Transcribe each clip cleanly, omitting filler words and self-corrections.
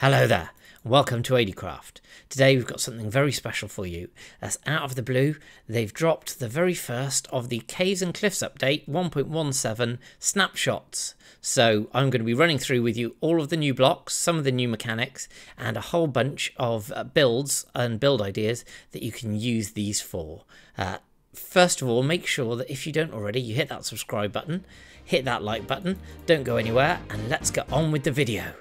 Hello there, welcome to AdieCraft. Today we've got something very special for you. That's out of the blue. They've dropped the very first of the Caves and Cliffs update 1.17 snapshots. So I'm going to be running through with you all of the new blocks, some of the new mechanics, and a whole bunch of builds and build ideas that you can use these for. First of all, make sure that if you don't already, you hit that subscribe button, hit that like button, don't go anywhere, and let's get on with the video.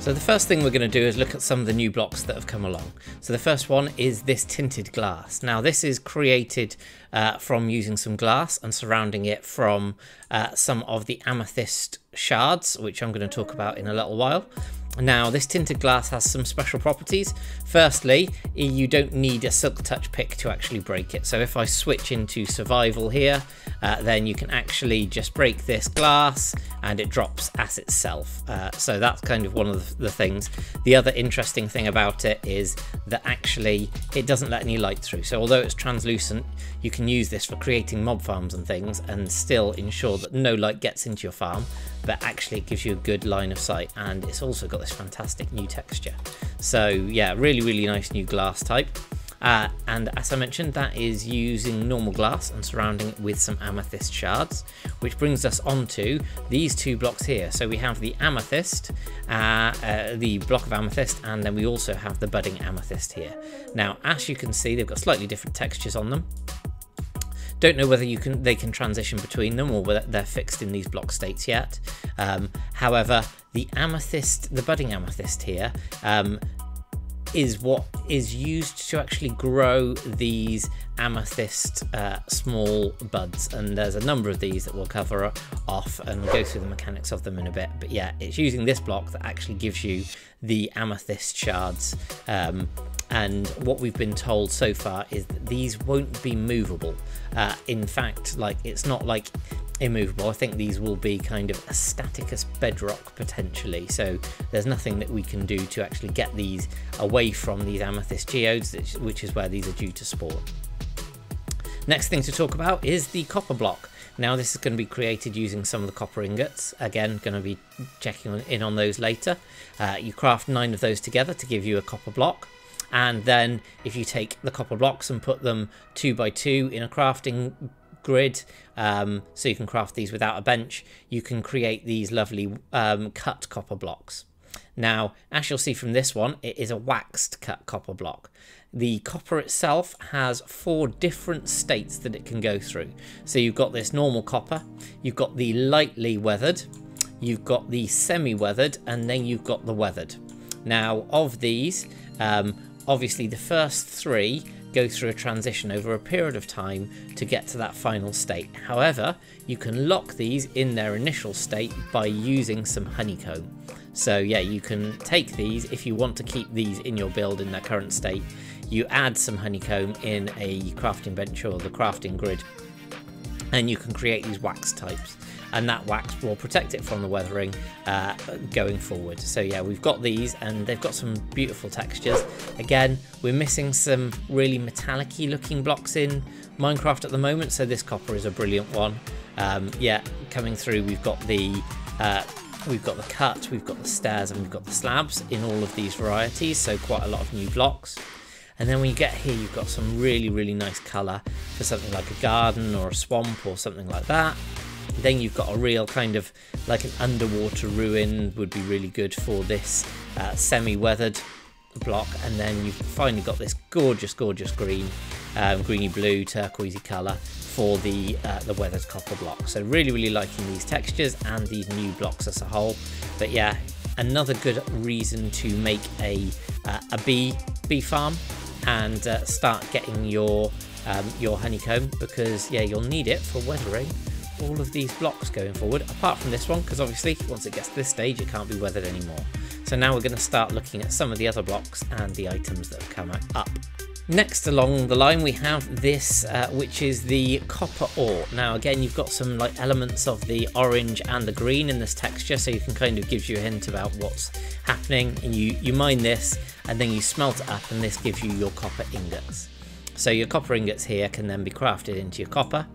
So the first thing we're going to do is look at some of the new blocks that have come along. So the first one is this tinted glass. Now this is created from using some glass and surrounding it from some of the amethyst shards, which I'm going to talk about in a little while. Now this tinted glass has some special properties. Firstly, you don't need a silk touch pick to actually break it. So if I switch into survival here, then you can actually just break this glass and it drops as itself. So that's kind of one of the things. The other interesting thing about it is that actually it doesn't let any light through. So although it's translucent, you can use this for creating mob farms and things and still ensure that no light gets into your farm, but actually it gives you a good line of sight, and it's also got this fantastic new texture. So yeah, really nice new glass type. And as I mentioned, that is using normal glass and surrounding it with some amethyst shards, which brings us onto these two blocks here. So we have the amethyst, the block of amethyst, and then we also have the budding amethyst here. Now, as you can see, they've got slightly different textures on them. Don't know whether they can transition between them or whether they're fixed in these block states yet. However, the amethyst, the budding amethyst here, is what is used to actually grow these amethyst small buds, and there's a number of these that we'll cover off and we'll go through the mechanics of them in a bit. But yeah, it's using this block that actually gives you the amethyst shards, and what we've been told so far is that these won't be movable. In fact, like, it's not like immovable. I think these will be kind of a static as bedrock potentially, so there's nothing that we can do to actually get these away from these amethyst geodes, which is where these are due to spawn. Next thing to talk about is the copper block. Now this is going to be created using some of the copper ingots. Again, going to be checking in on those later. You craft 9 of those together to give you a copper block. And then if you take the copper blocks and put them 2 by 2 in a crafting grid, so you can craft these without a bench, you can create these lovely cut copper blocks. Now, as you'll see from this one, it is a waxed cut copper block. The copper itself has 4 different states that it can go through. So you've got this normal copper, you've got the lightly weathered, you've got the semi-weathered, and then you've got the weathered. Now, of these, obviously the first 3 go through a transition over a period of time to get to that final state. However, you can lock these in their initial state by using some honeycomb. So yeah, you can take these, if you want to keep these in your build in their current state, you add some honeycomb in a crafting bench or the crafting grid, and you can create these wax types, and that wax will protect it from the weathering going forward. So yeah, we've got these, and they've got some beautiful textures. Again, we're missing some really metallic-y looking blocks in Minecraft at the moment, so this copper is a brilliant one. Yeah, coming through, we've got the cut, we've got the stairs, and we've got the slabs in all of these varieties, so quite a lot of new blocks. And then when you get here, you've got some really nice colour for something like a garden or a swamp or something like that. Then you've got a real kind of like an underwater ruin would be really good for this semi-weathered block. And then you've finally got this gorgeous green, greeny blue, turquoisey colour for the weathered copper block. So really liking these textures and these new blocks as a whole. But yeah, another good reason to make a bee farm and start getting your honeycomb, because yeah, you'll need it for weathering all of these blocks going forward, apart from this one, because obviously once it gets to this stage it can't be weathered anymore. So now we're going to start looking at some of the other blocks and the items that have come up. Next along the line we have this, which is the copper ore. Now again, you've got some like elements of the orange and the green in this texture, so you can kind of gives you a hint about what's happening, and you mine this and then you smelt it up, and this gives you your copper ingots. So your copper ingots here can then be crafted into your copper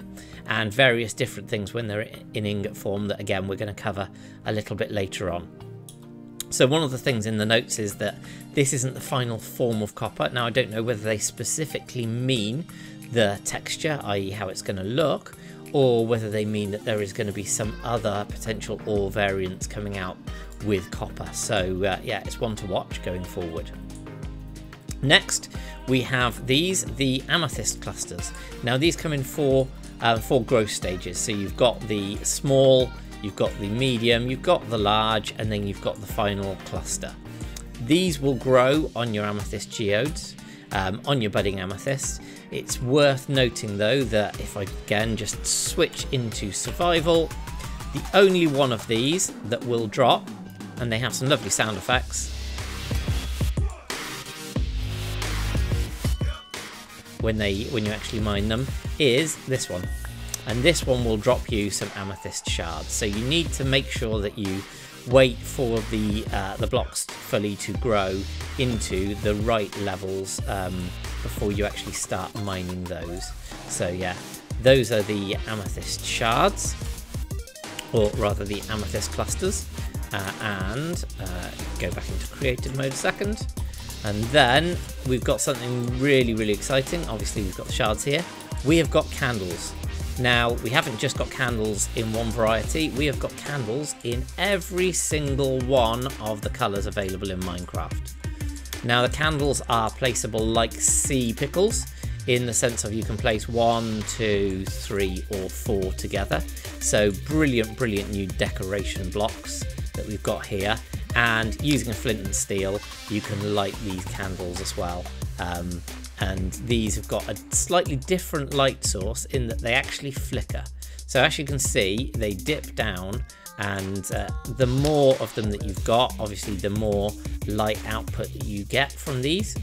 and various different things when they're in ingot form that again we're going to cover a little bit later on. So one of the things in the notes is that this isn't the final form of copper. Now I don't know whether they specifically mean the texture, i.e. how it's going to look, or whether they mean that there is going to be some other potential ore variants coming out with copper. So yeah, it's one to watch going forward. Next we have these, the amethyst clusters. Now these come in four growth stages. So you've got the small, you've got the medium, you've got the large, and then you've got the final cluster. These will grow on your amethyst geodes, on your budding amethyst. It's worth noting though that if I again just switch into survival, the only one of these that will drop, and they have some lovely sound effects, when you actually mine them, is this one. And this one will drop you some amethyst shards. So you need to make sure that you wait for the blocks fully to grow into the right levels before you actually start mining those. So yeah, those are the amethyst shards, or rather the amethyst clusters. Go back into creative mode a second. And then we've got something really, really exciting. Obviously we've got the shards here. We have got candles. Now, we haven't just got candles in one variety, we have got candles in every single one of the colours available in Minecraft. Now, the candles are placeable like sea pickles, in the sense of you can place 1, 2, 3 or 4 together. So brilliant, brilliant new decoration blocks that we've got here. And using a flint and steel, you can light these candles as well. And these have got a slightly different light source in that they actually flicker. So as you can see, they dip down, and the more of them that you've got, obviously the more light output that you get from these,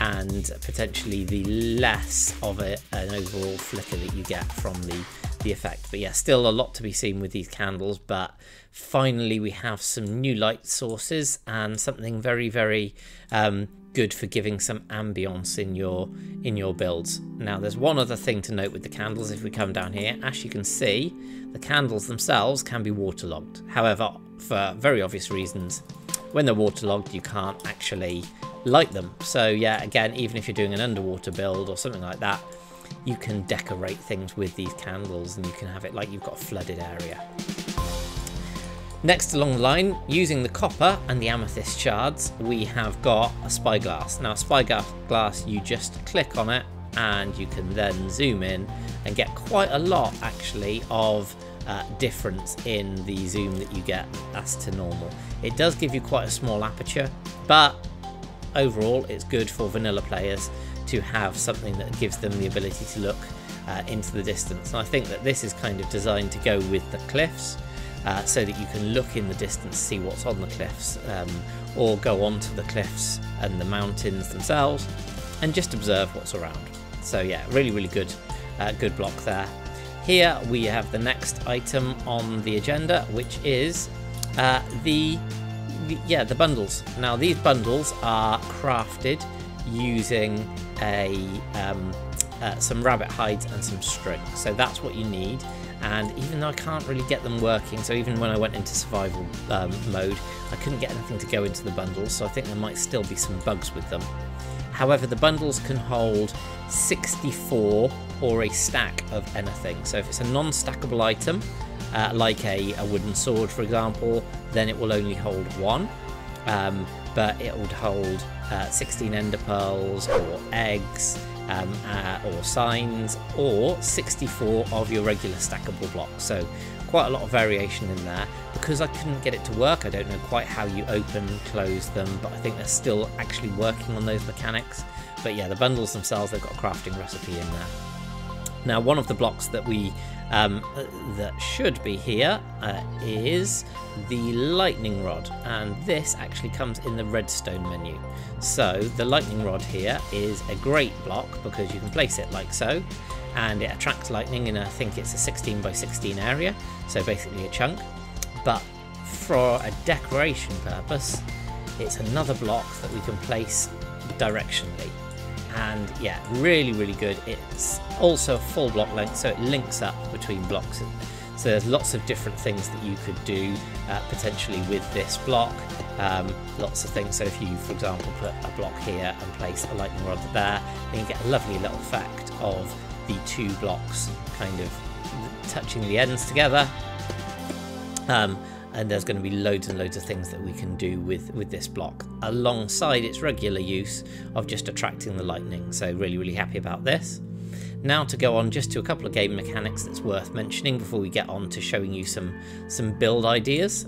and potentially the less of an overall flicker that you get from the effect. But yeah, still a lot to be seen with these candles, but finally we have some new light sources and something very, very good for giving some ambience in your builds. Now there's one other thing to note with the candles. If we come down here, as you can see, the candles themselves can be waterlogged. However, for very obvious reasons, when they're waterlogged you can't actually light them. So yeah, again, even if you're doing an underwater build or something like that, you can decorate things with these candles, and you can have it like you've got a flooded area. Next along the line, using the copper and the amethyst shards, we have got a spyglass. Now, a spyglass, you just click on it and you can then zoom in and get quite a lot actually of difference in the zoom that you get as to normal. It does give you quite a small aperture, but overall it's good for vanilla players to have something that gives them the ability to look into the distance. And I think that this is kind of designed to go with the cliffs. So that you can look in the distance, see what's on the cliffs, or go onto the cliffs and the mountains themselves and just observe what's around. So yeah, really, really good, good block there. Here we have the next item on the agenda, which is the bundles. Now these bundles are crafted using some rabbit hides and some string. So that's what you need. And even though I can't really get them working, so even when I went into survival mode, I couldn't get anything to go into the bundles, so I think there might still be some bugs with them. However, the bundles can hold 64 or a stack of anything. So if it's a non-stackable item, like a wooden sword, for example, then it will only hold one, but it would hold 16 ender pearls or eggs, or signs, or 64 of your regular stackable blocks. So quite a lot of variation in there. Because I couldn't get it to work, I don't know quite how you open and close them, but I think they're still actually working on those mechanics. But yeah, the bundles themselves, they've got a crafting recipe in there. Now, one of the blocks that we that should be here is the lightning rod, and this actually comes in the redstone menu. So the lightning rod here is a great block because you can place it like so, and it attracts lightning in, I think it's a 16 by 16 area, so basically a chunk. But for a decoration purpose, it's another block that we can place directionally. And yeah, really, really good. It's also a full block length, so it links up between blocks. So there's lots of different things that you could do potentially with this block. Lots of things. So if you, for example, put a block here and place a lightning rod there, then you get a lovely little effect of the two blocks kind of touching the ends together. And there's going to be loads and loads of things that we can do with this block alongside its regular use of just attracting the lightning. So really, really happy about this. Now to go on just to a couple of game mechanics that's worth mentioning before we get on to showing you some build ideas.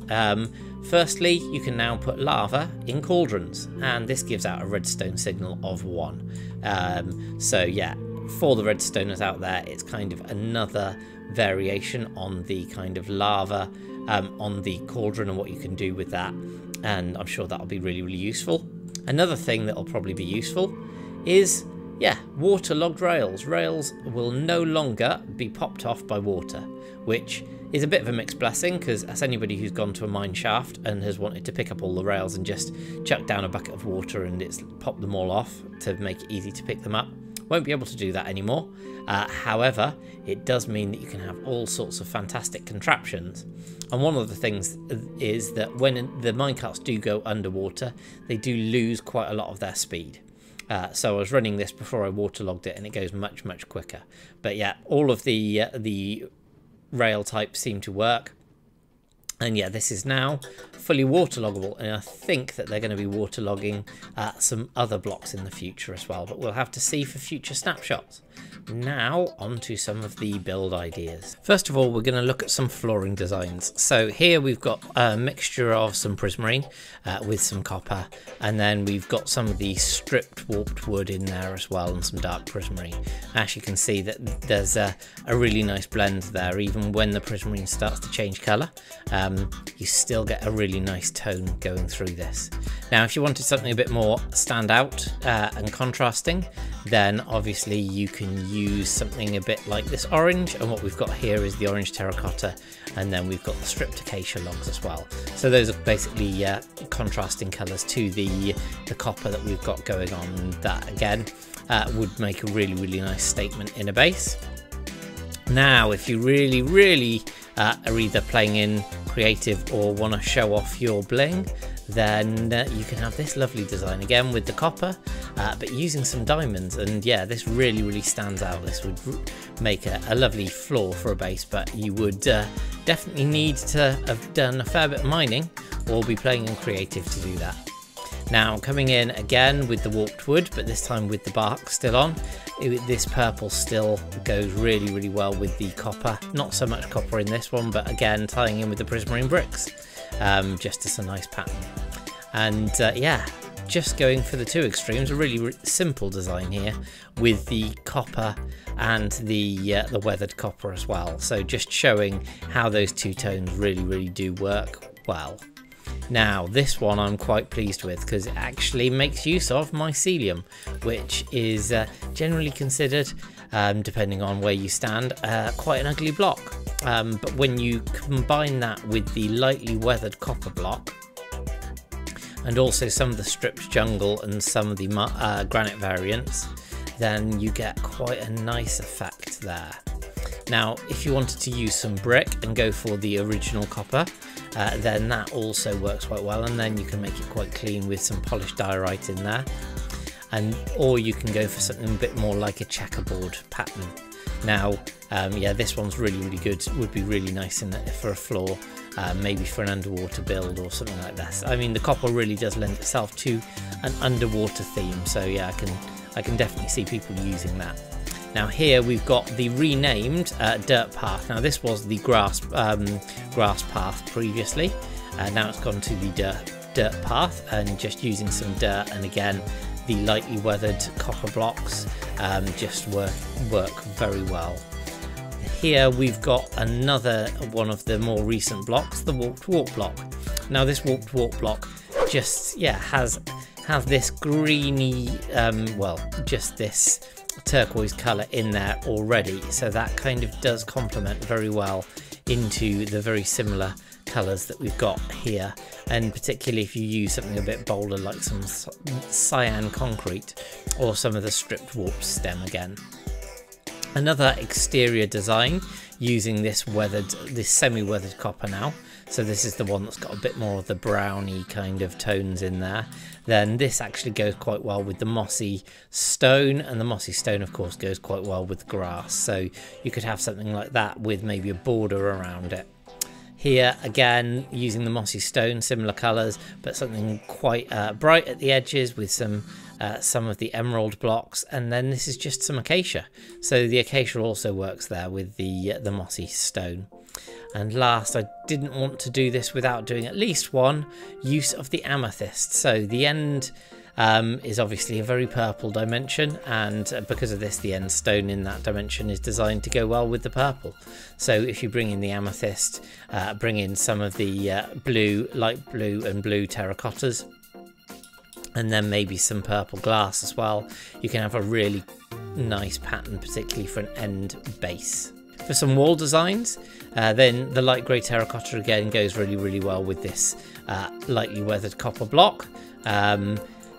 Firstly, you can now put lava in cauldrons, and this gives out a redstone signal of 1. So yeah, for the redstoners out there, it's kind of another variation on the kind of lava on the cauldron and what you can do with that, and I'm sure that'll be really, really useful. Another thing that'll probably be useful is, yeah, waterlogged rails. Rails will no longer be popped off by water, which is a bit of a mixed blessing, because as anybody who's gone to a mine shaft and has wanted to pick up all the rails and just chuck down a bucket of water and it's popped them all off to make it easy to pick them up, won't be able to do that anymore. However, it does mean that you can have all sorts of fantastic contraptions. And one of the things is that when the minecarts do go underwater, they do lose quite a lot of their speed. So I was running this before I waterlogged it, and it goes much, much quicker. But yeah, all of the rail types seem to work. And yeah, this is now fully waterloggable, and I think that they're going to be waterlogging some other blocks in the future as well, but we'll have to see for future snapshots. Now onto some of the build ideas. First of all, we're going to look at some flooring designs. So here we've got a mixture of some prismarine with some copper, and then we've got some of the stripped warped wood in there as well, and some dark prismarine. As you can see, that there's a really nice blend there. Even when the prismarine starts to change colour, you still get a really nice tone going through this. Now, if you wanted something a bit more standout and contrasting, then obviously you can use something a bit like this orange, and what we've got here is the orange terracotta, and then we've got the stripped acacia logs as well. So those are basically contrasting colours to the copper that we've got going on. That again would make a really, really nice statement in a base. Now, if you really, really are either playing in creative or want to show off your bling, then you can have this lovely design again with the copper, but using some diamonds. And yeah, this really, really stands out. This would make a lovely floor for a base, but you would definitely need to have done a fair bit of mining or be playing in creative to do that. Now coming in again with the warped wood, but this time with the bark still on, this purple still goes really, really well with the copper. Not so much copper in this one, but again tying in with the prismarine bricks, just as a nice pattern. And yeah, just going for the two extremes, a really simple design here with the copper and the weathered copper as well. So just showing how those two tones really, really do work well. Now this one I'm quite pleased with, because it actually makes use of mycelium, which is generally considered, depending on where you stand, quite an ugly block. But when you combine that with the lightly weathered copper block, and also some of the stripped jungle and some of the granite variants, then you get quite a nice effect there. Now, if you wanted to use some brick and go for the original copper, then that also works quite well, and then you can make it quite clean with some polished diorite in there. And or you can go for something a bit more like a checkerboard pattern. Now, yeah, this one's really, really good. Would be really nice in for a floor, maybe for an underwater build or something like this. I mean, the copper really does lend itself to an underwater theme, so yeah, I can definitely see people using that. Now here we've got the renamed dirt path. Now this was the grass path previously, and now it's gone to the dirt path, and just using some dirt, and again the lightly weathered copper blocks just work very well. Here we've got another one of the more recent blocks, the warped warp block. Now this warped warp block just has this greeny, well, just this turquoise colour in there already, so that kind of does complement very well into the very similar colours that we've got here, and particularly if you use something a bit bolder like some cyan concrete or some of the stripped warp stem again. Another exterior design using this weathered, this semi-weathered copper now. So this is the one that's got a bit more of the browny kind of tones in there. Then this actually goes quite well with the mossy stone, and the mossy stone of course goes quite well with grass. So you could have something like that with maybe a border around it. Here again using the mossy stone, similar colours, but something quite bright at the edges with some of the emerald blocks, and then this is just some acacia. So the acacia also works there with the mossy stone. And last, I didn't want to do this without doing at least one use of the amethyst. So the end is obviously a very purple dimension, and because of this the end stone in that dimension is designed to go well with the purple. So if you bring in the amethyst, bring in some of the blue, light blue and blue terracottas, and then maybe some purple glass as well, you can have a really nice pattern, particularly for an end base. For some wall designs, then the light grey terracotta again goes really well with this lightly weathered copper block.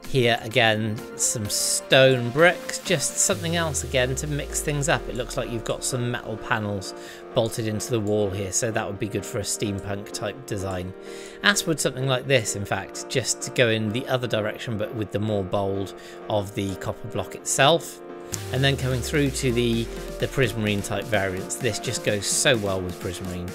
Here again some stone bricks, just something else again to mix things up. It looks like you've got some metal panels bolted into the wall here, so that would be good for a steampunk type design. As would something like this, in fact, just to go in the other direction but with the more bold of the copper block itself. And then coming through to the prismarine type variants, this just goes so well with prismarine,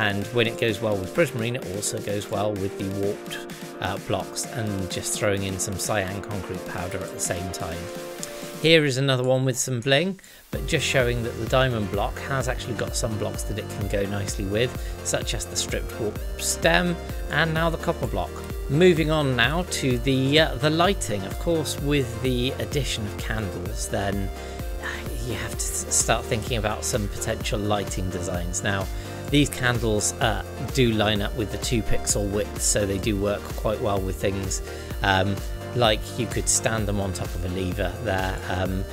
and when it goes well with prismarine it also goes well with the warped blocks, and just throwing in some cyan concrete powder at the same time. Here is another one with some bling, but just showing that the diamond block has actually got some blocks that it can go nicely with, such as the stripped warp stem and now the copper block. Moving on now to the lighting. Of course, with the addition of candles, then you have to start thinking about some potential lighting designs. Now these candles do line up with the 2 pixel width, so they do work quite well with things. Like you could stand them on top of a lever there.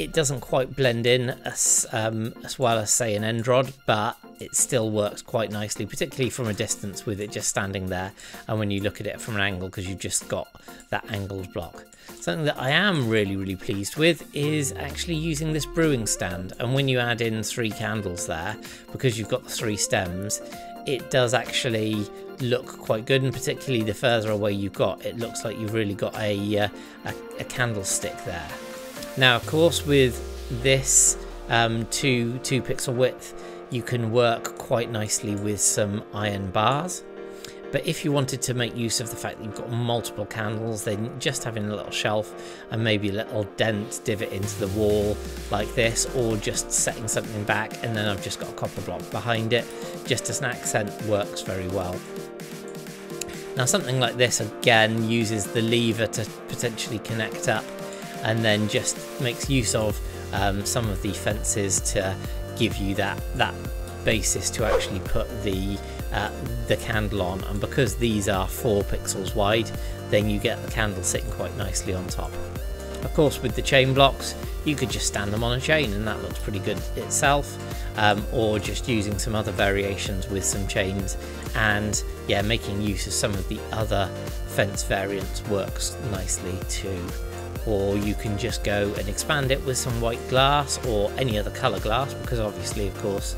It doesn't quite blend in as well as say an end rod, but it still works quite nicely, particularly from a distance with it just standing there, and when you look at it from an angle because you've just got that angled block. Something that I am really pleased with is actually using this brewing stand, and when you add in 3 candles there, because you've got the 3 stems, it does actually look quite good, and particularly the further away you've got, it looks like you've really got a candlestick there. Now of course with this 2 pixel width you can work quite nicely with some iron bars, but if you wanted to make use of the fact that you've got multiple candles, then just having a little shelf and maybe a little dent divot into the wall like this, or just setting something back and then I've just got a copper block behind it just as an accent, works very well. Now something like this again uses the lever to potentially connect up, and then just makes use of some of the fences to give you that basis to actually put the candle on, and because these are 4 pixels wide, then you get the candle sitting quite nicely on top. Of course with the chain blocks you could just stand them on a chain, and that looks pretty good itself, or just using some other variations with some chains, and yeah, making use of some of the other fence variants works nicely too. Or you can just go and expand it with some white glass or any other colour glass, because obviously of course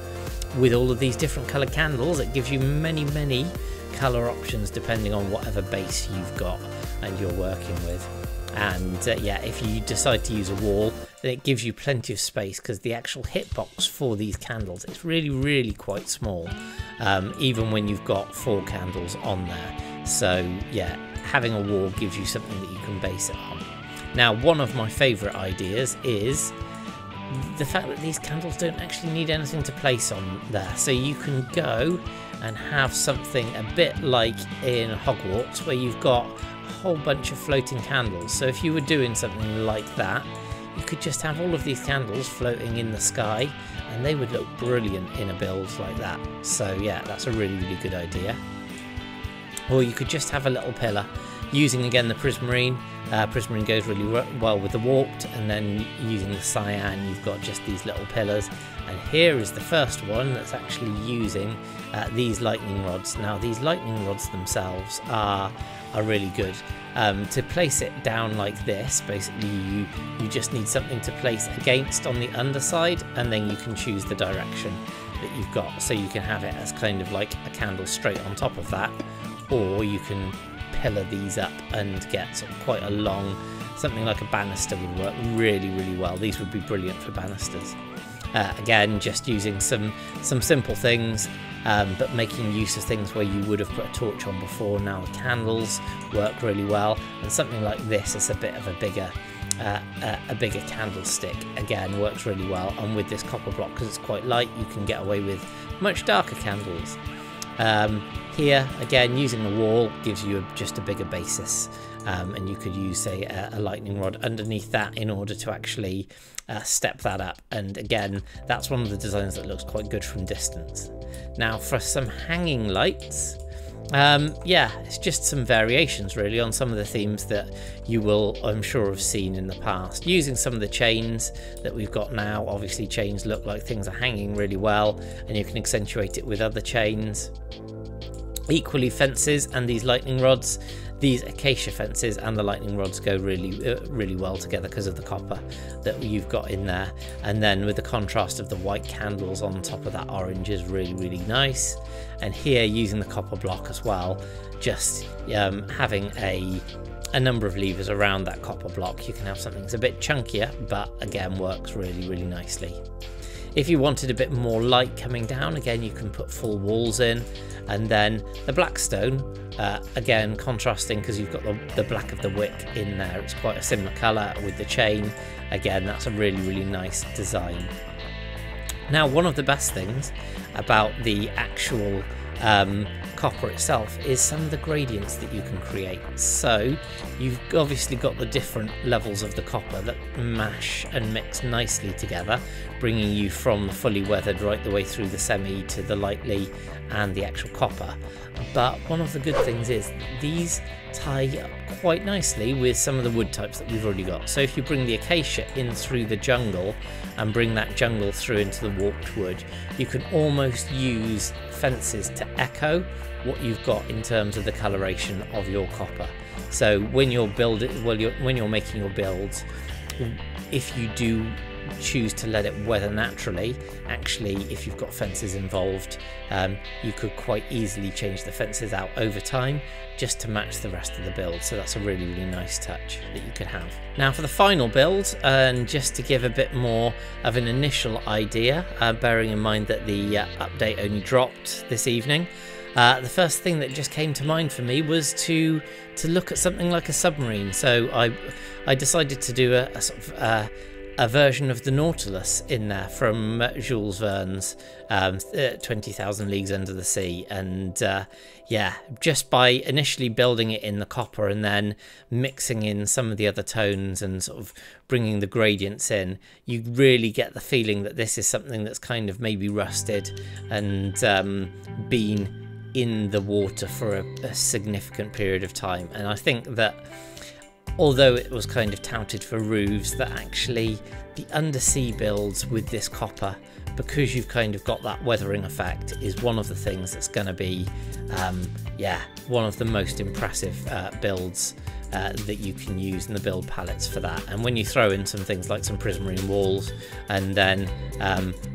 with all of these different colour candles it gives you many colour options depending on whatever base you've got and you're working with. And yeah, if you decide to use a wall, then it gives you plenty of space, because the actual hitbox for these candles is really quite small, even when you've got 4 candles on there. So yeah, having a wall gives you something that you can base it on. Now one of my favourite ideas is the fact that these candles don't actually need anything to place on there, so you can go and have something a bit like in Hogwarts where you've got whole bunch of floating candles. So if you were doing something like that, you could just have all of these candles floating in the sky, and they would look brilliant in a build like that. So yeah, that's a really, really good idea. Or you could just have a little pillar using again the prismarine. Prismarine goes really well with the warped, and then using the cyan you've got just these little pillars. And here is the first one that's actually using these lightning rods. Now these lightning rods themselves are really good. To place it down like this, basically you just need something to place against on the underside, and then you can choose the direction that you've got. So you can have it as kind of like a candle straight on top of that, or you can pillar these up and get sort of quite a long, something like a banister would work really, really well. These would be brilliant for banisters. Again, just using some simple things, but making use of things where you would have put a torch on before. Now the candles work really well, and something like this is a bit of a bigger candlestick. Again, works really well, and with this copper block, because it's quite light, you can get away with much darker candles. Here again, using the wall gives you just a bigger basis, and you could use say a lightning rod underneath that in order to actually step that up. And again, that's one of the designs that looks quite good from distance. Now for some hanging lights, yeah, it's just some variations really on some of the themes that you will, I'm sure, have seen in the past. Using some of the chains that we've got now, obviously chains look like things are hanging really well, and you can accentuate it with other chains. Equally, fences and these lightning rods. These acacia fences and the lightning rods go really, really well together because of the copper that you've got in there. And then with the contrast of the white candles on top of that orange is really, really nice. And here, using the copper block as well, just having a number of levers around that copper block, you can have something that's a bit chunkier, but again, works really, really nicely. If you wanted a bit more light coming down, again, you can put full walls in. And then the blackstone, again, contrasting because you've got the black of the wick in there. It's quite a similar colour with the chain. Again, that's a really, really nice design. Now, one of the best things about the actual copper itself is some of the gradients that you can create. So you've obviously got the different levels of the copper that mash and mix nicely together, bringing you from the fully weathered right the way through the semi to the lightly and the actual copper. But one of the good things is these tie up quite nicely with some of the wood types that we've already got. So if you bring the acacia in through the jungle and bring that jungle through into the warped wood, you can almost use fences to echo what you've got in terms of the coloration of your copper. So when you're building, well, when you're making your builds, if you do choose to let it weather naturally, actually if you've got fences involved, you could quite easily change the fences out over time just to match the rest of the build. So that's a really, really nice touch that you could have. Now for the final build, and just to give a bit more of an initial idea, bearing in mind that the update only dropped this evening, the first thing that just came to mind for me was to look at something like a submarine. So I decided to do a sort of a version of the Nautilus in there from Jules Verne's 20,000 Leagues Under the Sea. And yeah, just by initially building it in the copper and then mixing in some of the other tones and sort of bringing the gradients in, you really get the feeling that this is something that's kind of maybe rusted and been in the water for a significant period of time. And I think that although it was kind of touted for roofs, that actually the undersea builds with this copper, because you've kind of got that weathering effect, is one of the things that's going to be yeah, one of the most impressive builds that you can use in the build palettes for that. And when you throw in some things like some prismarine walls and then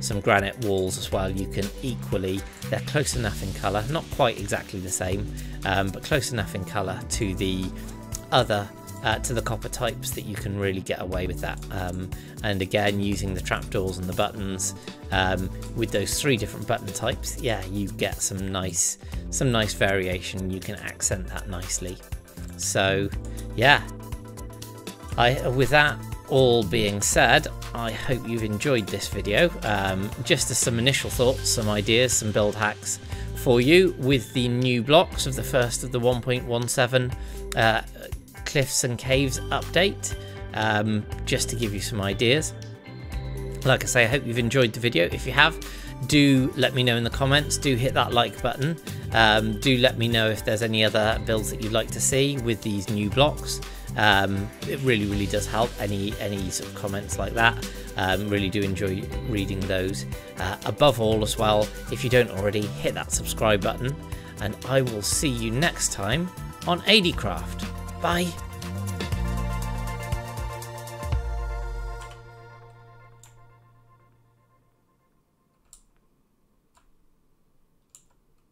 some granite walls as well, you can equally, they're close enough in colour, not quite exactly the same, but close enough in colour to the other to the copper types that you can really get away with that. And again, using the trapdoors and the buttons, with those three different button types, yeah, you get some nice variation. You can accent that nicely. So yeah, with that all being said, I hope you've enjoyed this video, just as some initial thoughts, some ideas, some build hacks for you with the new blocks of the first of the 1.17 Cliffs and Caves update, just to give you some ideas. Like I say, I hope you've enjoyed the video. If you have, do let me know in the comments. Do hit that like button. Do let me know if there's any other builds that you'd like to see with these new blocks. It really does help, any sort of comments like that. Really do enjoy reading those. Above all as well, if you don't already, hit that subscribe button, and I will see you next time on AdieCraft. Bye.